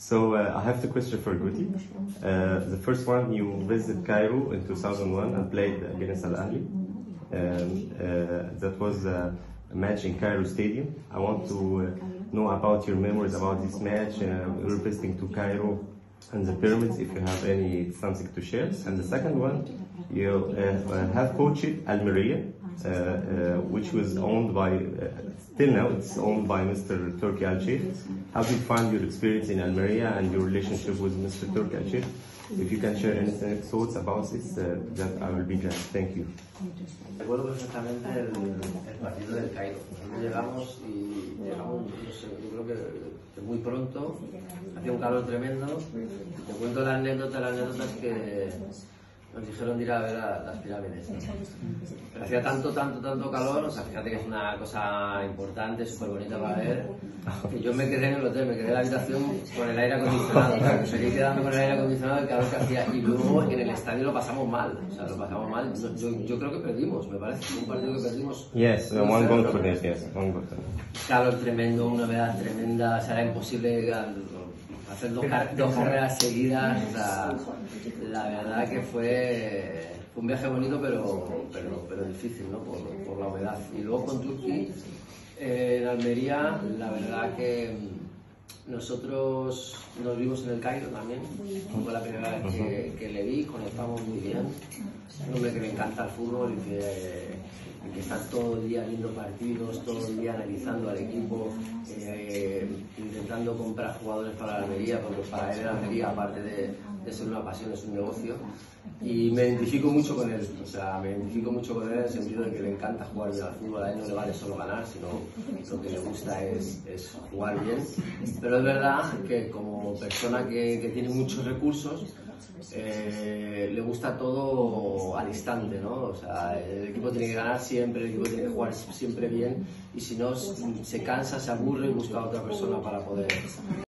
So I have two questions for Guti. The first one, you visited Cairo in 2001 and played against Al Ahly. That was a match in Cairo Stadium. I want to know about your memories about this match, representing to Cairo and the pyramids, if you have any something to share. And the second one, you have coached Almeria, which was owned by, till now it's owned by Mr. Turki Al-Sheikh. How did you find your experience in Almeria and your relationship with Mr. Turki Al-Sheikh? If you can share any thoughts about this, that I will be glad. Thank you. Recuerdo perfectamente el partido del Cairo. Nosotros llegamos y llegamos, no sé, yo creo que muy pronto, hacía un calor tremendo. Te cuento las anécdotas que nos dijeron de ir a ver a las pirámides, ¿no? Pero hacía tanto calor, o sea, fíjate que es una cosa importante, súper bonita para ver, que yo me quedé en el hotel, me quedé en la habitación con el aire acondicionado, o sea, me seguí quedando con el aire acondicionado el calor que hacía, y luego en el estadio lo pasamos mal, o sea, yo creo que perdimos, me parece, un partido que perdimos. Yes, no, one goal for this, yes, one goal. Calor tremendo, una humedad tremenda, o sea, era imposible hacer dos carreras seguidas, o sea, la verdad que fue un viaje bonito pero difícil, ¿no? Por la humedad. Y luego con Turki, en Almería, la verdad que nosotros nos vimos en el Cairo también, fue la primera vez que le vi, conectamos muy bien, un hombre que me encanta el fútbol y que está todo el día viendo partidos, todo el día analizando al equipo, intentando comprar jugadores para la Almería, porque para él la Almería, aparte de ser una pasión, es un negocio, y me identifico mucho con él, o sea, me identifico mucho con él en el sentido de que le encanta jugar bien al fútbol, a él no le vale solo ganar, sino lo que le gusta es jugar bien, pero es verdad que como persona que tiene muchos recursos, le gusta todo al instante, ¿no? O sea, el equipo tiene que ganar siempre, el equipo tiene que jugar siempre bien, y si no, se cansa, se aburre y busca a otra persona para poder...